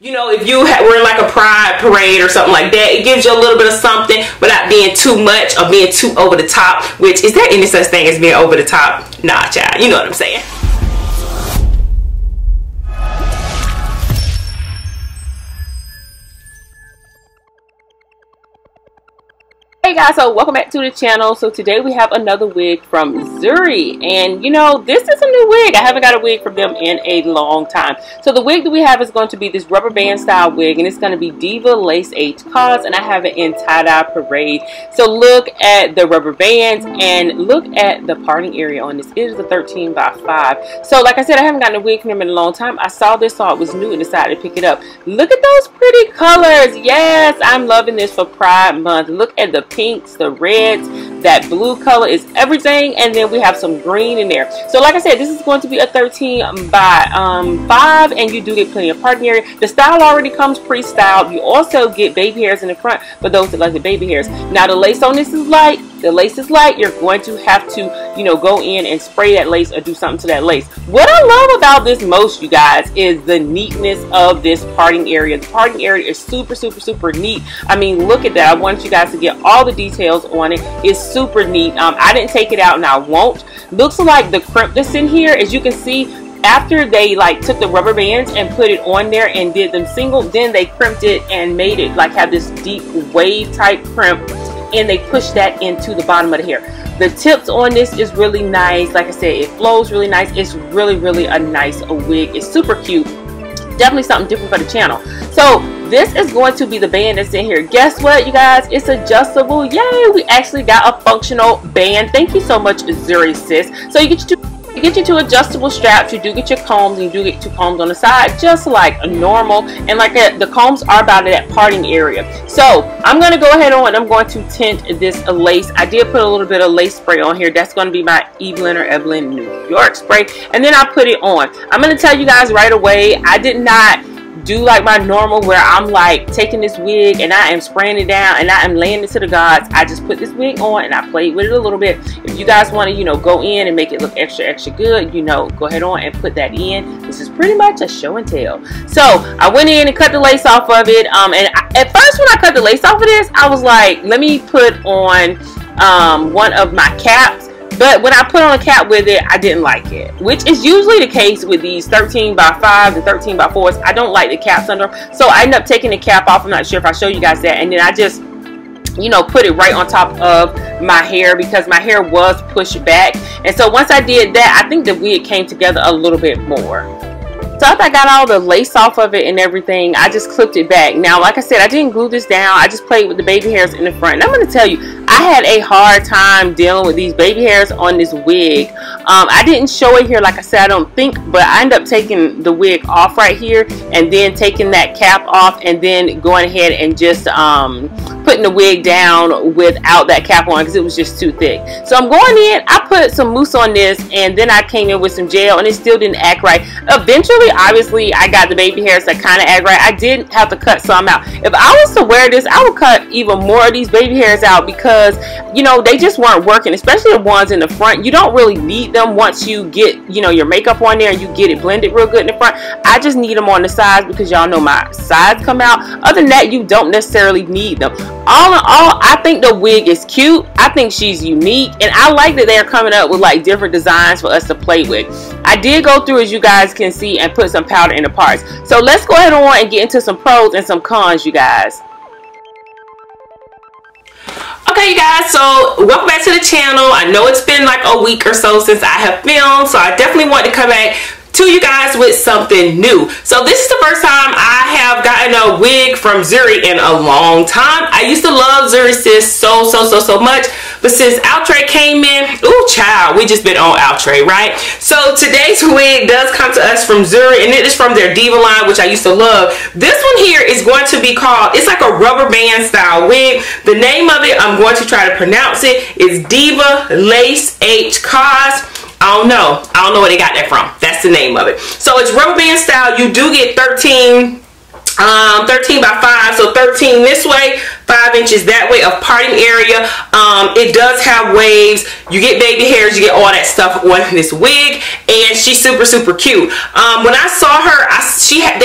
You know, if you were in like a pride parade or something like that, it gives you a little bit of something without being too much or being too over the top. Which, is there any such thing as being over the top? Nah, child. You know what I'm saying? Hey guys, so welcome back to the channel. So today we have another wig from Zury, and you know, this is a new wig. I haven't got a wig from them in a long time. So the wig that we have is going to be this rubber band style wig, and it's going to be Diva Lace H Cos, and I have it in tie-dye Parade. So look at the rubber bands and look at the parting area on this. It is a 13 by 5. So like I said, I haven't gotten a wig from them in a long time. I saw this, saw it was new, and decided to pick it up. Look at those pretty colors. Yes, I'm loving this for Pride Month. Look at the pinks, the reds, that blue color is everything, and then we have some green in there. So like I said, this is going to be a 13 by 5, and you do get plenty of parting area. The style already comes pre-styled. You also get baby hairs in the front for those that like the baby hairs. Now the lace on this is light. The lace is light. You're going to have to, you know, go in and spray that lace or do something to that lace. What I love about this most, you guys, is the neatness of this parting area. The parting area is super, super, super neat. I mean, look at that. I want you guys to get all the details on it. It's super neat. I didn't take it out, and I won't. Looks like the crimp that's in here, as you can see, after they like took the rubber bands and put it on there and did them single, then they crimped it and made it like have this deep wave type crimp, and they push that into the bottom of the hair. The tips on this is really nice. Like I said, it flows really nice. It's really, really a nice wig. It's super cute. Definitely something different for the channel. So this is going to be the band that's in here. Guess what, you guys? It's adjustable. Yay! We actually got a functional band. Thank you so much, Zury sis. So you get two adjustable straps. You do get your combs, and you do get two combs on the side, just like normal. And like that, the combs are about that parting area. So I'm going to go ahead on, I'm going to tint this lace. I did put a little bit of lace spray on here. That's going to be my Evelyn New York spray, and then I put it on. I'm going to tell you guys right away, I did not do like my normal where I'm like taking this wig and I am spraying it down and I am laying it to the gods. I just put this wig on and I played with it a little bit. If you guys want to, you know, go in and make it look extra, extra good, you know, go ahead on and put that in. This is pretty much a show and tell. So I went in and cut the lace off of it. At first when I cut the lace off of this, I was like, let me put on one of my caps. But when I put on a cap with it, I didn't like it, which is usually the case with these 13 by 5s and 13 by 4s. I don't like the caps under them. So I end up taking the cap off. I'm not sure if I show you guys that. And then I just, you know, put it right on top of my hair because my hair was pushed back. And so once I did that, I think the wig came together a little bit more. So after I got all the lace off of it and everything, I just clipped it back. Now, like I said, I didn't glue this down. I just played with the baby hairs in the front. And I'm going to tell you, I had a hard time dealing with these baby hairs on this wig. I didn't show it here, like I said, I don't think, but I ended up taking the wig off right here and then taking that cap off and then going ahead and just putting the wig down without that cap on because it was just too thick. So I'm going in, I put some mousse on this, and then I came in with some gel, and it still didn't act right. Eventually, obviously, I got the baby hairs that kind of act right. I did have to cut some out. If I was to wear this, I would cut even more of these baby hairs out because, you know, they just weren't working, especially the ones in the front. You don't really need them once you get, you know, your makeup on there and you get it blended real good in the front. I just need them on the sides because y'all know my sides come out. Other than that, you don't necessarily need them. All in all, I think the wig is cute. I think she's unique, and I like that they're coming up with like different designs for us to play with. I did go through, as you guys can see, and put some powder in the parts. So let's go ahead on and get into some pros and some cons, you guys. Okay, you guys, so welcome back to the channel. I know it's been like a week or so since I have filmed, so I definitely want to come back to you guys with something new. So this is the first time I have gotten a wig from Zury in a long time. I used to love Zury sis so much, but since Outre came in, ooh child, we just been on Outre, right? So today's wig does come to us from Zury, and it is from their Diva line, which I used to love. This one here is going to be called, it's like a rubber band style wig. The name of it, I'm going to try to pronounce it. It's Diva Lace H Cos. I don't know where they got that from. That's the name of it. So it's rubber band style. You do get 13 by 5. So 13 this way, 5 inches that way of parting area. It does have waves. You get baby hairs, you get all that stuff on this wig, and she's super, super cute. When I saw her,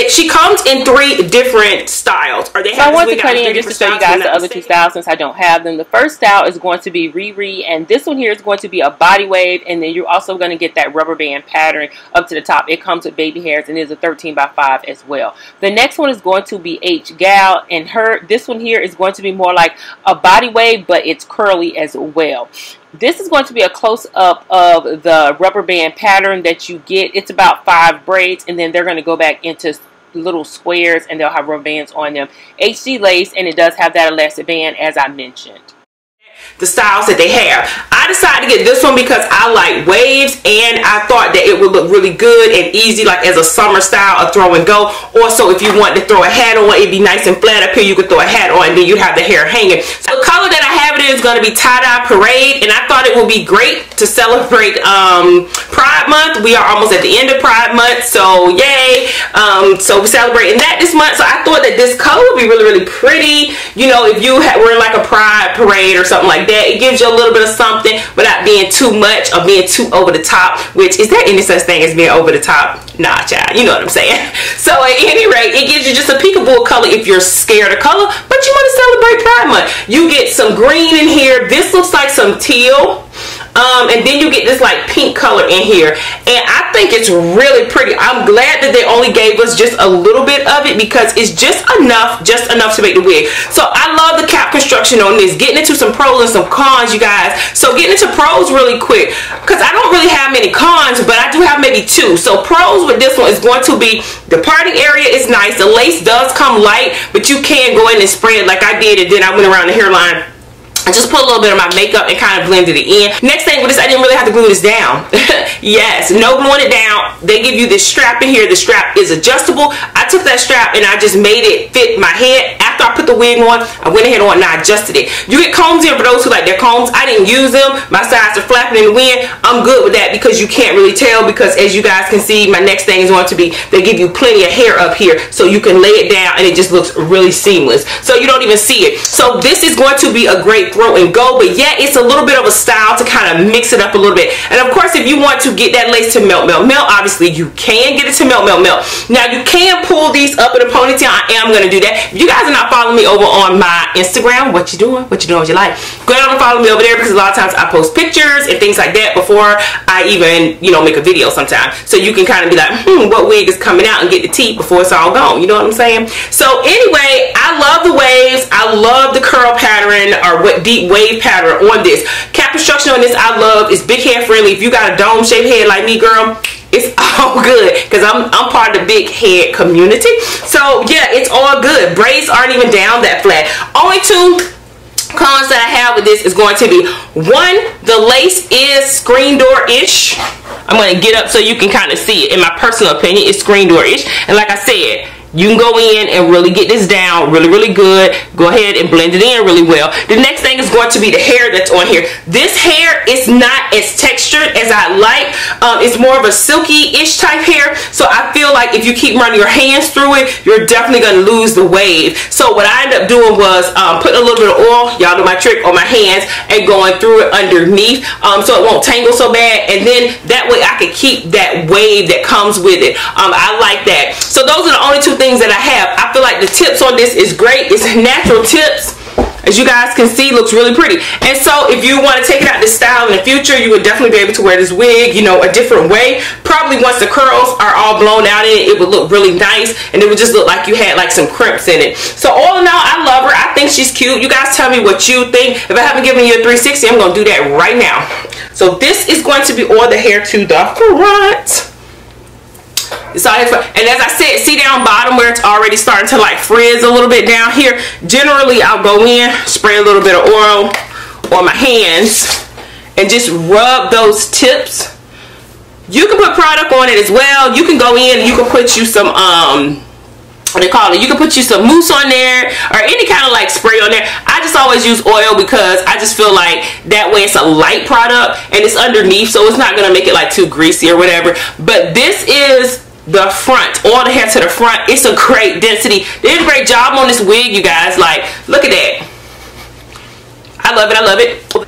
she comes in 3 different styles. Or they have, so I wanted to cut in just to show you guys the other 2 styles since I don't have them. The first style is going to be Riri, and this one here is going to be a body wave, and then you're also going to get that rubber band pattern up to the top. It comes with baby hairs and is a 13x5 as well. The next one is going to be H Gal, and this one here is going to be more like a body wave, but it's curly as well. This is going to be a close-up of the rubber band pattern that you get. It's about 5 braids, and then they're going to go back into little squares, and they'll have rubber bands on them. HD lace, and it does have that elastic band, as I mentioned. The styles that they have. I decided to get this one because I like waves, and I thought that it would look really good and easy, like as a summer style, a throw and go. Also, if you want to throw a hat on, it'd be nice and flat up here. You could throw a hat on and then you have the hair hanging. So the color that I have it in is going to be tie-dye Parade, and I thought it would be great to celebrate Pride Month. We are almost at the end of Pride Month, so yay. So we're celebrating that this month, so I thought that this color would be really, really pretty. You know, if you were in like a Pride Parade or something like that, it gives you a little bit of something without being too much or being too over the top. Which, is there any such thing as being over the top? Nah, child, you know what I'm saying. So at any rate, it gives you just a peekaboo color if you're scared of color, but you want to celebrate Pride Month. You get some green in here. This looks like some teal. And then you get this like pink color in here, and I think it's really pretty. I'm glad that they only gave us just a little bit of it because it's just enough to make the wig. So I love the cap construction on this. Getting into some pros and some cons, you guys. So getting into pros really quick, because I don't really have many cons, but I do have maybe 2. So pros with this one is going to be the parting area is nice. The lace does come light, but you can go in and spray it like I did, and then I went around the hairline. I just put a little bit of my makeup and kind of blended it in. Next thing with this, I didn't really have to glue this down. Yes, no gluing it down. They give you this strap in here. The strap is adjustable. I took that strap and I just made it fit my head. After I put the wig on, I went ahead and I adjusted it. You get combs in for those who like their combs. I didn't use them. My sides are flapping in the wind. I'm good with that because you can't really tell, because as you guys can see, my next thing is going to be, they give you plenty of hair up here so you can lay it down and it just looks really seamless. So you don't even see it. So this is going to be a great throw and go, but yet it's a little bit of a style to kind of mix it up a little bit. And of course, if you want to get that lace to melt, obviously you can get it to melt. Now you can pull these up in a ponytail. I am going to do that. If you guys are not following me over on my Instagram, what you doing with your life, go down and follow me over there, because a lot of times I post pictures and things like that before I even, you know, make a video sometimes, so you can kind of be like, what wig is coming out, and get the tea before it's all gone, you know what I'm saying. So anyway, I love the waves, I love the curl pattern, or what deep wave pattern on this. Cap construction on this I love. It's big hair friendly. If you got a dome shaped head like me, girl, it's all good, because I'm part of the big head community. So yeah, it's all good. Braids aren't even down that flat. Only 2 cons that I have with this is going to be, 1, the lace is screen door ish. I'm going to get up so you can kind of see it. In my personal opinion, it's screen door ish. And like I said, you can go in and really get this down really, really good. Go ahead and blend it in really well. The next thing is going to be the hair that's on here. This hair is not as textured as I like. It's more of a silky-ish type hair. So I feel like if you keep running your hands through it, you're definitely going to lose the wave. So what I ended up doing was putting a little bit of oil, y'all know my trick, on my hands and going through it underneath so it won't tangle so bad. And then that way I could keep that wave that comes with it. I like that. So those are the only 2 things that I have. I feel like the tips on this is great. It's natural tips. As you guys can see, looks really pretty. And so if you want to take it out this style in the future, you would definitely be able to wear this wig, you know, a different way. Probably once the curls are all blown out in it would look really nice, and it would just look like you had like some crimps in it. So all in all, I love her. I think she's cute. You guys tell me what you think. If I haven't given you a 360, I'm going to do that right now. So this is going to be all the hair to the front. It's all, and as I said, see down bottom where it's already starting to like frizz a little bit down here. Generally, I'll go in, spray a little bit of oil on my hands, and just rub those tips. You can put product on it as well. You can go in and you can put you some you can put you some mousse on there, or any kind of like spray on there. I just always use oil because I just feel like that way it's a light product and it's underneath, so it's not gonna make it like too greasy or whatever. But this is the front, all the hair to the front. It's a great density. They did a great job on this wig, you guys. Like, look at that. I love it. I love it.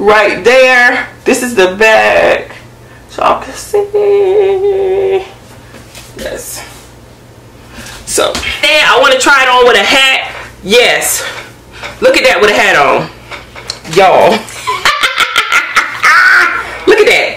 Right there. This is the back. So y'all can see. Yes. So then I want to try it on with a hat. Yes. Look at that with a hat on. Y'all. Look at that.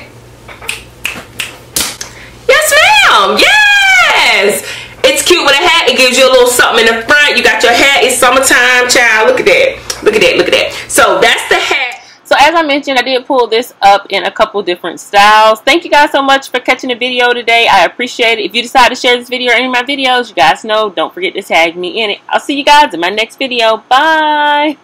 Yes, ma'am. Yes. It's cute with a hat. It gives you a little something in the front. You got your hat. It's summertime, child. Look at that. Look at that. Look at that. So that's the hat. So as I mentioned, I did pull this up in a couple different styles. Thank you guys so much for catching the video today. I appreciate it. If you decide to share this video or any of my videos, you guys know, don't forget to tag me in it. I'll see you guys in my next video. Bye!